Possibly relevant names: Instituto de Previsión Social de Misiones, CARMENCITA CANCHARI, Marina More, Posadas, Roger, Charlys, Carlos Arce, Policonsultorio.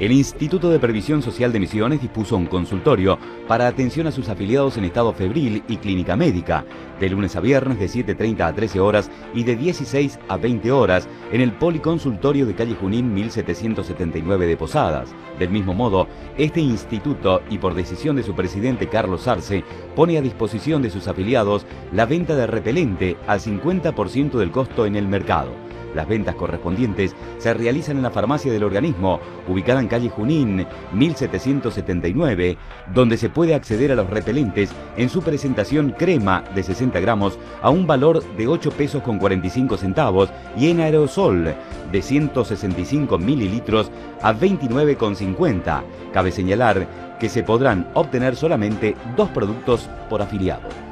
el Instituto de Previsión Social de Misiones dispuso un consultorio para atención a sus afiliados en estado febril y clínica médica, de lunes a viernes de 7:30 a 13 horas y de 16 a 20 horas en el Policonsultorio de calle Junín 1779 de Posadas. Del mismo modo, este instituto, y por decisión de su presidente Carlos Arce, pone a disposición de sus afiliados la venta de repelente al 50% del costo en el mercado. Las ventas correspondientes se realizan en la farmacia del organismo, ubicada en calle Junín 1779, donde se puede acceder a los repelentes en su presentación crema de 60 gramos a un valor de 8 pesos con 45 centavos, y en aerosol de 165 mililitros a 29,50. Cabe señalar que se podrán obtener solamente 2 productos por afiliado.